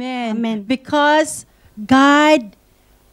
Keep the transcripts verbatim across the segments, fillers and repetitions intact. Amen. Amen. Because God,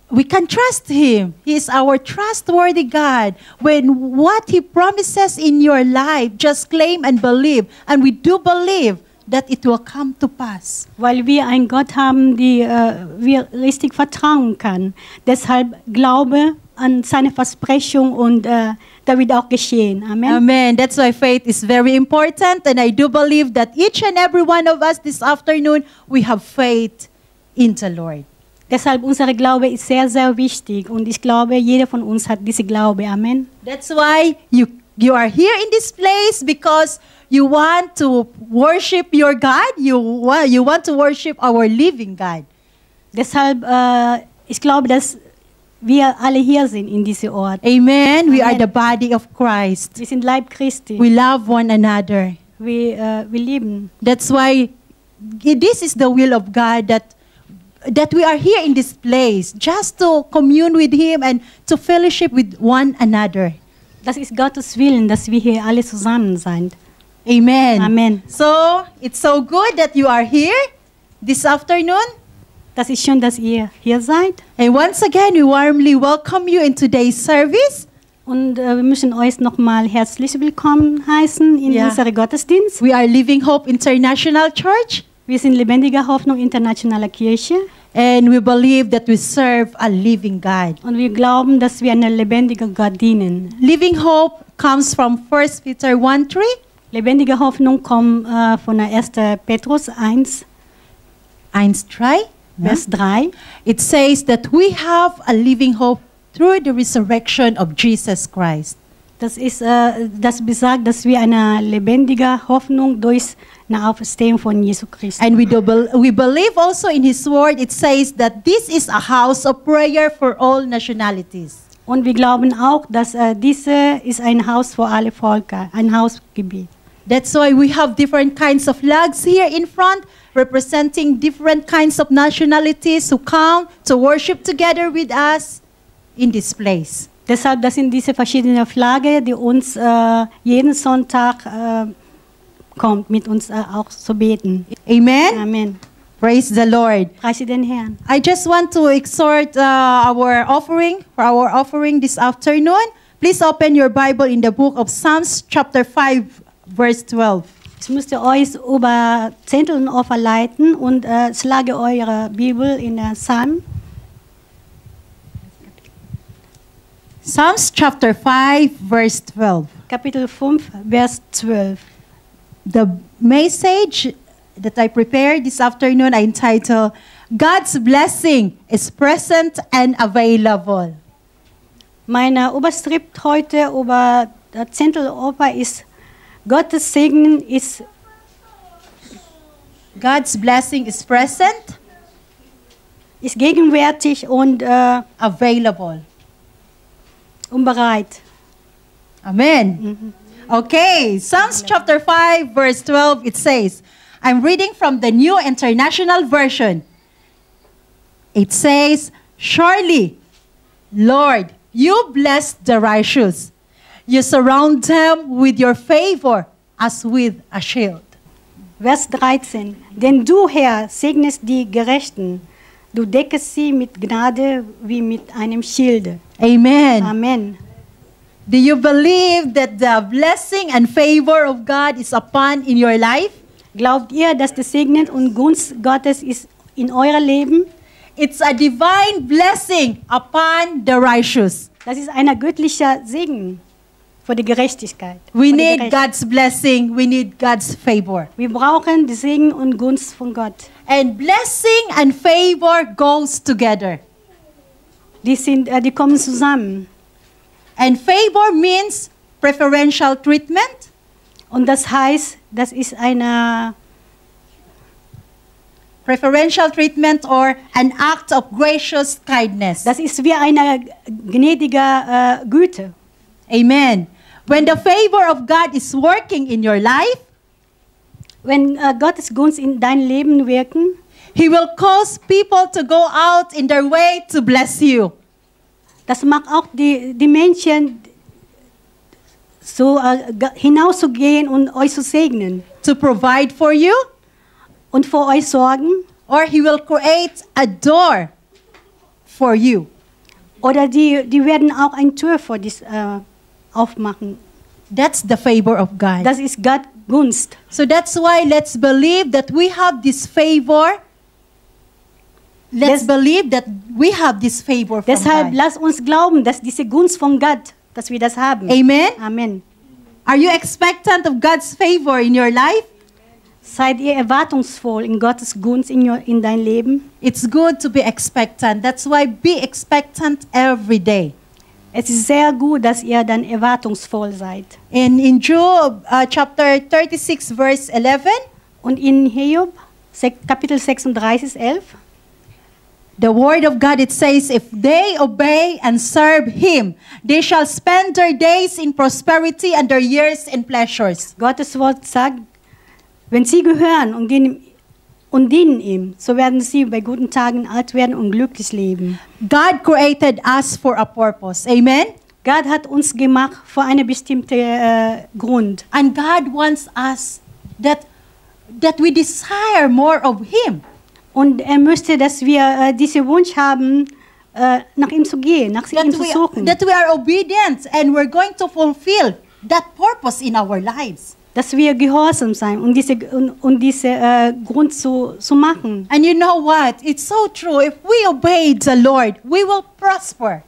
we can trust Him. He is our trustworthy God. When what He promises in your life, just claim and believe. And we do believe that it will come to pass. Weil wir einen Gott haben, der äh, wir richtig vertrauen kann. Deshalb glaube an seine Versprechung und äh, da wird auch geschehen. Amen. Amen. That's why faith is very important, and I do believe that each and every one of us this afternoon, we have faith in the Lord. Deshalb unsere Glaube ist sehr, sehr wichtig, und ich glaube, jeder von uns hat diese Glaube. Amen. That's why you you are here in this place, because you want to worship your God. You want you want to worship our living God. Deshalb äh, ich glaube, dass wir alle hier sind in diesem Ort. Amen. We Amen. Are the body of Christ. Wir sind Leib Christi. We love one another. Wir uh, wir lieben. That's why this is the will of God, that that we are here in this place just to commune with Him and to fellowship with one another. Das ist Gottes Willen, dass wir hier alle zusammen sind. Amen. Amen. So it's so good that you are here this afternoon. Das ist schön, dass ihr hier seid. And once again, we warmly welcome you in today's service. Und äh, wir müssen euch nochmal herzlich willkommen heißen in yeah. unserem Gottesdienst. We are Living Hope International Church. Wir sind Lebendige Hoffnung Internationaler Kirche. And we believe that we serve a living God. Und wir glauben, dass wir einem lebendigen Gott dienen. Living Hope comes from First Peter one three. Lebendige Hoffnung kommt äh, von Erster Petrus eins, eins drei. Verse three, it says that we have a living hope through the resurrection of Jesus Christ. Das ist uh, das besagt, dass wir eine lebendige Hoffnung durch eine Auferstehung von Jesu Christus. And we do be we believe also in His word. It says that this is a house of prayer for all nationalities. Und wir glauben auch, dass uh, diese ist ein Haus für alle Völker, ein Hausgebiet. That's why we have different kinds of flags here in front, representing different kinds of nationalities who come to worship together with us in this place. Deshalb, das sind diese verschiedenen Flaggen, die uns äh, jeden Sonntag äh, kommt, mit uns äh, auch zu beten. Amen. Amen. Praise the Lord. Preise den Herrn. I just want to exhort uh, our offering for our offering this afternoon. Please open your Bible in the book of Psalms, chapter five. Verse twelve. Ich müsste euch über Zehnteln verleiten und äh, schlage eure Bibel in der Psalm. Psalms chapter five, verse twelve. Kapitel fünf, Vers zwölf. The message that I prepared this afternoon I entitled God's blessing is present and available. Meine Überschrift heute über der Zehnteloper ist Gottes Segen ist God's blessing is present, ist gegenwärtig und uh, available, und bereit. Amen. Mm-hmm. Okay, Psalms chapter five, verse twelve, it says, I'm reading from the New International Version. It says, surely, Lord, you bless the righteous. You surround them with your favor as with a shield. Vers dreizehn. Denn du, Herr, segnest die Gerechten. Du deckst sie mit Gnade wie mit einem Schilde. Amen. Amen. Do you believe that the blessing and favor of God is upon in your life? Glaubt ihr, dass das Segen und Gunst Gottes ist in eurem Leben? It's a divine blessing upon the righteous. Das ist ein göttlicher Segen. Für die Gerechtigkeit. We need God's blessing. We need God's favor. Wir brauchen die Segen und Gunst von Gott. And blessing and favor goes together. Die sind, äh, die kommen zusammen. And favor means preferential treatment. Und das heißt, das ist eine preferential treatment or an act of gracious kindness. Das ist wie eine gnädige äh, Güte. Amen. When the favor of God is working in your life, when uh, Gottes Gunst in dein Leben wirken, He will cause people to go out in their way to bless you. Das macht auch die, die Menschen so uh, hinauszugehen und euch zu segnen. To provide for you. Und für euch sorgen. or he will create a door for you. Oder die, die werden auch eine Tür für dich äh, aufmachen. That's the favor of God. Das ist Gottes Gunst. So that's why let's believe that we have this favor. Let's Des, believe that we have this favor from deshalb God. Lass uns glauben, dass diese Gunst von Gott, dass wir das haben. Amen. Amen. Are you expectant of God's favor in your life? Seid ihr erwartungsvoll in Gottes Gunst in, your, in dein Leben? It's good to be expectant. That's why be expectant every day. Es ist sehr gut, dass ihr dann erwartungsvoll seid. And in Job uh, chapter thirty-six verse eleven und in Hiob Kapitel sechsunddreißig elf the word of God, it says, if they obey and serve him, they shall spend their days in prosperity and their years in pleasures. Gottes Wort sagt, wenn sie gehören und, gehen, und dienen ihm, so werden sie bei guten Tagen alt werden und glücklich leben. God created us for a purpose. Amen. Gott hat uns gemacht für einen bestimmten äh, Grund. And God wants us that, that we desire more of him. Und er möchte, dass wir äh, diesen Wunsch haben, äh, nach ihm zu gehen, nach that ihm zu suchen. That we are obedient and we're going to fulfill that purpose in our lives. Dass wir gehorsam sein, um diese und um diese äh, Grund zu zu machen. And you know what? It's so true. If we obey the Lord, we will prosper.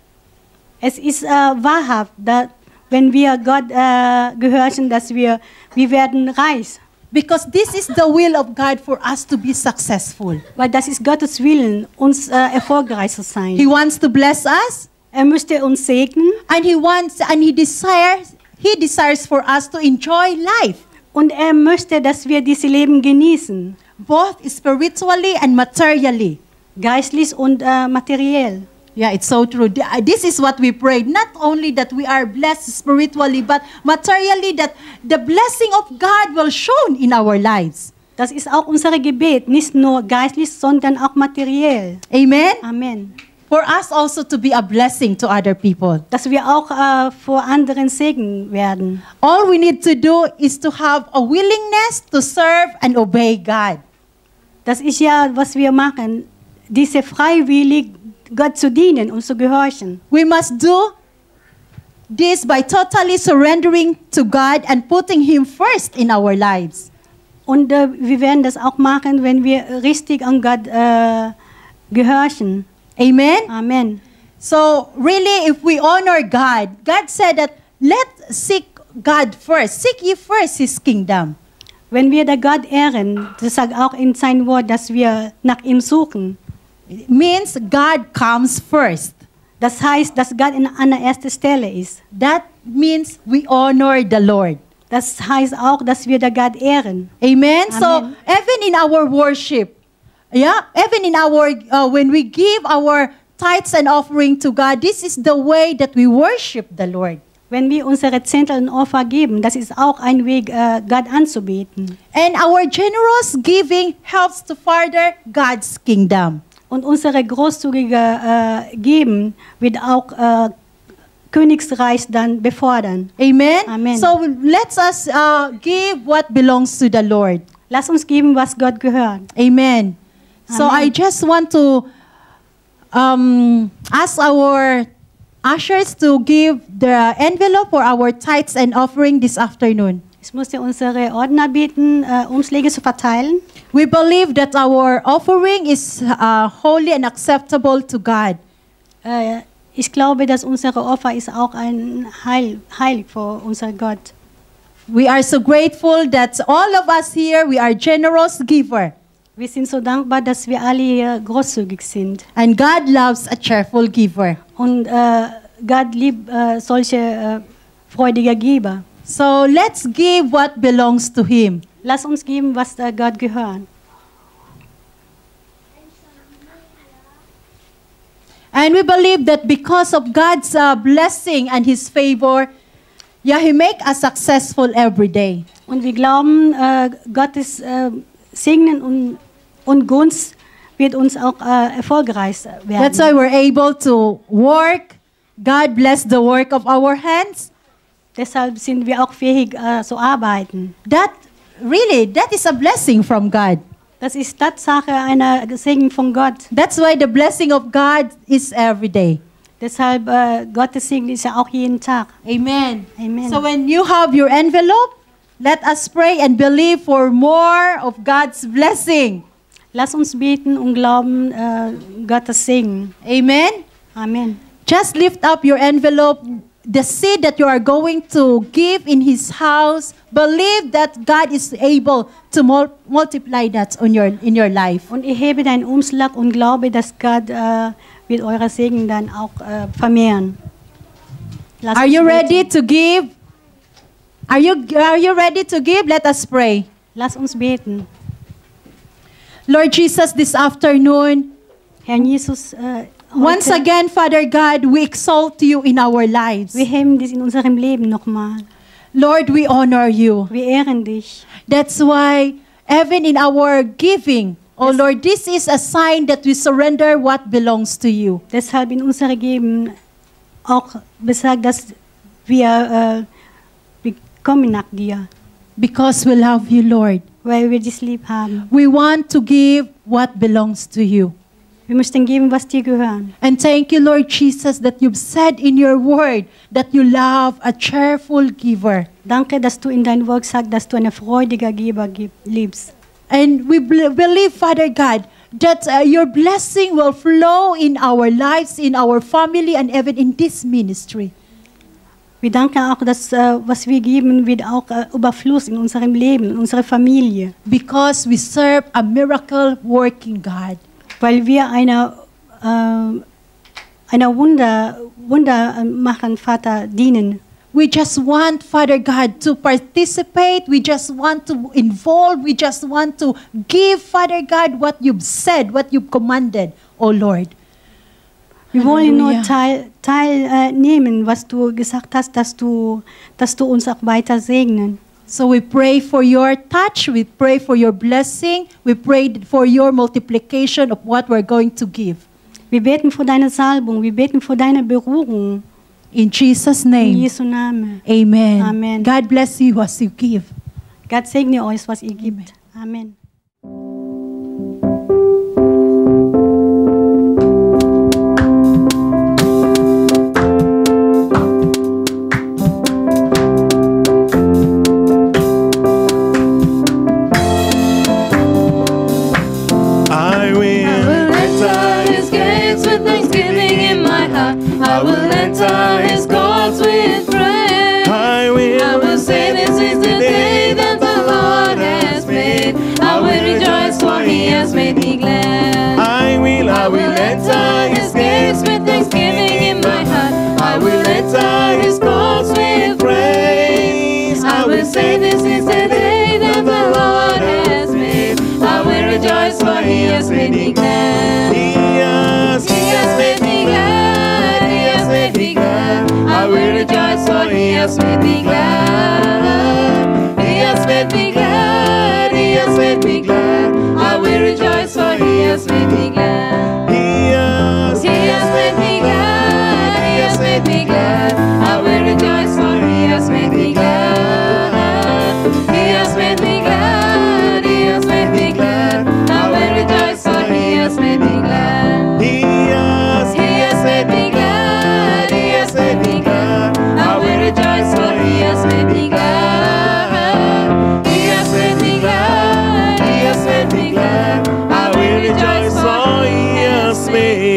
Es ist äh, wahrhaft, dass wenn wir Gott äh, gehorchen, dass wir wir werden reich. Because this is the will of God for us to be successful. Weil das ist Gottes Willen, uns äh, erfolgreich zu sein. He wants to bless us. Er möchte uns segnen. And he wants and he desires he desires for us to enjoy life. Und er möchte, dass wir dieses Leben genießen. Both spiritually and materially. Geistlich und äh, materiell. Yeah, it's so true. This is what we prayed. Not only that we are blessed spiritually, but materially that the blessing of God will shone in our lives. Das ist auch unser Gebet, nicht nur geistlich, sondern auch materiell. Amen. Amen. For us also to be a blessing to other people. Dass wir auch uh, für anderen Segen werden. All we need to do is to have a willingness to serve and obey God. Das ist ja, was wir machen. Diese freiwillig Gott zu dienen und zu gehorchen. We must do this by totally surrendering to God and putting him first in our lives. Und äh, wir werden das auch machen, wenn wir richtig an Gott äh, gehorchen. Amen. Amen. So really, if we honor God, God said that let's seek God first. Seek ye first his kingdom. Wenn wir der Gott ehren, das sagt auch in sein Wort, dass wir nach ihm suchen. It means God comes first. Das heißt, dass Gott an der ersten Stelle ist. That means we honor the Lord. Das heißt auch, dass wir der Gott ehren. Amen. Amen. So even in our worship, yeah, even in our uh, when we give our tithes and offering to God, this is the way that we worship the Lord. Wenn wir unsere Zehntel und Opfer geben, das ist auch ein Weg, uh, Gott anzubeten. And our generous giving helps to further God's kingdom. Und unsere großzügige äh, Geben wird auch äh, Königsreich dann befördern. Amen. Amen. So let us uh, give what belongs to the Lord. Lass uns geben, was Gott gehört. Amen. Amen. So I just want to um, ask our ushers to give the envelope for our tithes and offering this afternoon. Ich musste unsere Ordner bitten, uh, Umschläge zu verteilen. We believe that our offering is uh, holy and acceptable to God. Uh, ich glaube, dass unsere Opfer ist auch ein Heil, heilig für unseren Gott. We are so grateful that all of us here, we are generous giver. Wir sind so dankbar, dass wir alle hier großzügig sind. And God loves a cheerful giver. Und uh, Gott liebt uh, solche uh, freudige Geber. So let's give what belongs to him. Lass uns geben, was der Gott gehört. And we believe that because of God's uh, blessing and his favor, yeah, he make us successful every day. Und wir glauben, uh, Gottes uh, Segnen und, und Gunst wird uns auch uh, erfolgreich werden. That's why we're able to work. God bless the work of our hands. Deshalb sind wir auch fähig, uh, zu arbeiten. That really, that is a blessing from God. Das ist Tatsache einer Segen von Gott. That's why the blessing of God is every day. Deshalb uh, Gottes Segen ist ja auch jeden Tag. Amen. Amen. So when you have your envelope, let us pray and believe for more of God's blessing. Lass uns beten und glauben uh, Gottes Segen. Amen. Amen. Just lift up your envelope. The seed that you are going to give in His house, believe that God is able to mul multiply that on your, in your life. Und erhebe deinen Umschlag und glaube, dass Gott uh, will eure Segen dann auch uh, vermehren. Lass are you beten. Ready to give? Are you, are you ready to give? Let us pray. Lass uns beten. Lord Jesus, this afternoon, Herr Jesus, uh, once again, Father God, we exalt you in our lives. Wir heben dich in unserem Leben nochmal. Lord, we honor you. Wir ehren dich. That's why, even in our giving, oh Lord, this is a sign that we surrender what belongs to you. Deshalb in unserem Geben auch besagt, dass wir äh, kommen nach dir. Because we love you, Lord. Weil wir dich lieb haben. We want to give what belongs to you. Wir möchten geben, was dir gehört. And thank you, Lord Jesus, that you've said in your word that you love a cheerful giver. Danke, dass du in dein Wort sagst, dass du einen freudigen Geber liebst. And we believe, Father God, that uh, your blessing will flow in our lives, in our family, and even in this ministry. Wir danken auch, dass uh, was wir geben, wird auch uh, Überfluss in unserem Leben, in unserer Familie. Because we serve a miracle-working God. Weil wir einer äh, einer Wunder Wunder machen, Vater, dienen. We just want, Father God, to participate. We just want to involve. We just want to give, Father God, what you've said, what you've commanded, oh Lord. Wir wollen nur teil teilnehmen, äh, was du gesagt hast, dass du dass du uns auch weiter segnen. So we pray for your touch, we pray for your blessing, we pray for your multiplication of what we're going to give. Wir beten für deine Salbung, wir beten für deine Berührung. In Jesus' name. In Jesu Namen. Amen. Amen. God bless you as you give. Gott segne euch, was ihr gebt. Amen.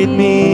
Me.